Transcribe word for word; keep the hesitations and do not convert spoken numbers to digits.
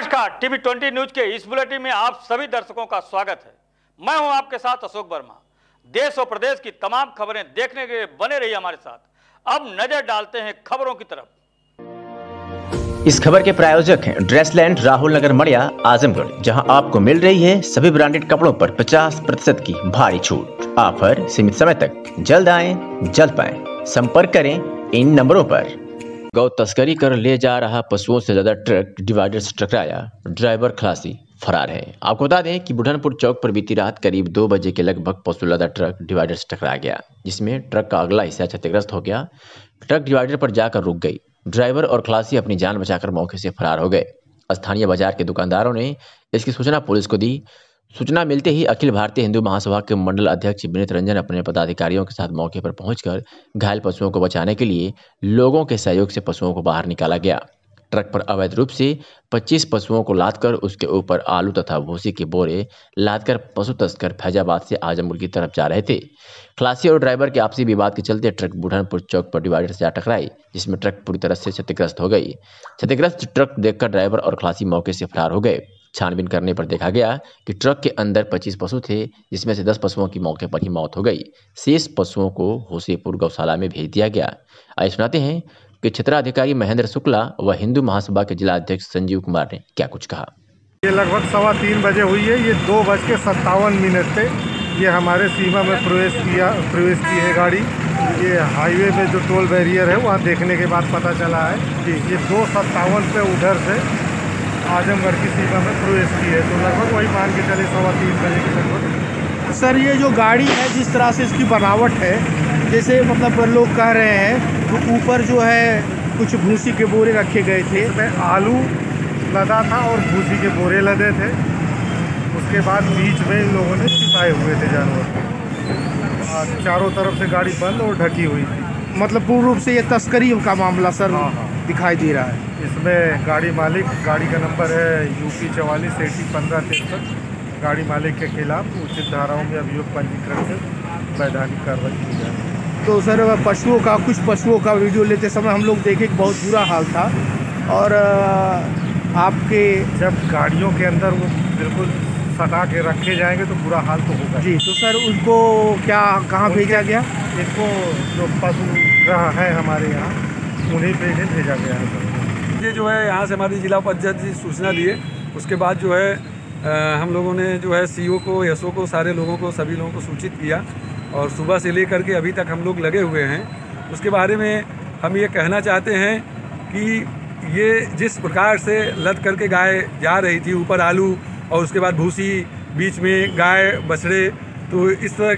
नमस्कार, TV twenty news के इस बुलेटिन में आप सभी दर्शकों का स्वागत है। मैं हूं आपके साथ अशोक वर्मा। देश और प्रदेश की तमाम खबरें देखने के लिए बने रहिए हमारे साथ। अब नजर डालते हैं खबरों की तरफ। इस खबर के प्रायोजक हैं ड्रेसलैंड, राहुल नगर, मड़िया, आजमगढ़, जहां आपको मिल रही है सभी ब्रांडेड कपड़ों पर पचास प्रतिशत की भारी छूट। ऑफर सीमित समय तक, जल्द आए जल्द पाए। संपर्क करें इन नंबरों पर। गौ तस्करी कर ले जा रहा पशुओं से ज्यादा ट्रक डिवाइडर से टकराया, ड्राइवर खलासी फरार है। आपको बता दें कि बुढ़नपुर चौक पर बीती रात करीब दो बजे के लगभग पशु लदा ट्रक डिवाइडर से टकरा गया, जिसमें ट्रक का अगला हिस्सा क्षतिग्रस्त हो गया। ट्रक डिवाइडर पर जाकर रुक गई। ड्राइवर और खलासी अपनी जान बचाकर मौके से फरार हो गए। स्थानीय बाजार के दुकानदारों ने इसकी सूचना पुलिस को दी। सूचना मिलते ही अखिल भारतीय हिंदू महासभा के मंडल अध्यक्ष विनीत रंजन अपने पदाधिकारियों के साथ मौके पर पहुंचकर घायल पशुओं को बचाने के लिए लोगों के सहयोग से पशुओं को बाहर निकाला गया। ट्रक पर अवैध रूप से पच्चीस पशुओं को लादकर उसके ऊपर आलू तथा भूसी के बोरे लादकर पशु तस्कर फैजाबाद से आजमगढ़ की तरफ जा रहे थे। खलासी और ड्राइवर के आपसी विवाद के चलते ट्रक बुढ़नपुर चौक पर डिवाइडर से टकराई, जिसमें ट्रक पूरी तरह से क्षतिग्रस्त हो गई। क्षतिग्रस्त ट्रक देखकर ड्राइवर और खलासी मौके से फरार हो गए। छानबीन करने पर देखा गया कि ट्रक के अंदर पच्चीस पशु थे, जिसमें से दस पशुओं की मौके पर ही मौत हो गई। शेष पशुओं को होशियरपुर गौशाला में भेज दिया गया। आइए सुनाते हैं कि क्षेत्राधिकारी महेंद्र शुक्ला व हिंदू महासभा के जिला अध्यक्ष संजीव कुमार ने क्या कुछ कहा। ये लगभग सवा तीन बजे हुई है। ये दो बज के सत्तावन मिनट से ये हमारे सीमा में प्रवेश किया प्रवेश की है गाड़ी। ये हाईवे में जो टोल बैरियर है वहाँ देखने के बाद पता चला है कि ये दो सत्तावन पे उधर से आजमगढ़ की सीमा में प्रवेश की है। तो लगभग वही मान के चले सवा तीन बजे के लगभग। सर, ये जो गाड़ी है जिस तरह से इसकी बनावट है, जैसे मतलब लोग कह रहे हैं तो ऊपर जो है कुछ भूसी के बोरे रखे गए थे, इसमें आलू लदा था और भूसी के बोरे लदे थे। उसके बाद बीच में इन लोगों ने छिपाए हुए थे जानवर। चारों तरफ से गाड़ी बंद और ढकी हुई थी। मतलब पूर्ण रूप से ये तस्करी का मामला सर हाँ हाँ। दिखाई दे रहा है। इसमें गाड़ी मालिक, गाड़ी का नंबर है यूपी चवालीस एटी पंद्रह तिरसठ। गाड़ी मालिक के खिलाफ उचित धाराओं में अभियोग पंजीकरण से वैधानिक कार्रवाई की जाए। तो सर, पशुओं का कुछ पशुओं का वीडियो लेते समय हम लोग देखे कि बहुत बुरा हाल था। और आपके जब गाड़ियों के अंदर वो बिल्कुल सटा के रखे जाएंगे तो बुरा हाल तो होगा जी। तो सर, उनको क्या कहाँ भेजा गया? इनको जो पशु ग्रह है हमारे यहाँ, उन्हें पे भेजा गया है। ये जो है यहाँ से हमारी जिला पंचायत जी सूचना दिए। उसके बाद जो है आ, हम लोगों ने जो है सीईओ को, एसओ को, सारे लोगों को, सभी लोगों को सूचित किया और सुबह से लेकर के अभी तक हम लोग लगे हुए हैं। उसके बारे में हम ये कहना चाहते हैं कि ये जिस प्रकार से लद करके गाय जा रही थी, ऊपर आलू और उसके बाद भूसी, बीच में गाय बछड़े, तो इस तरह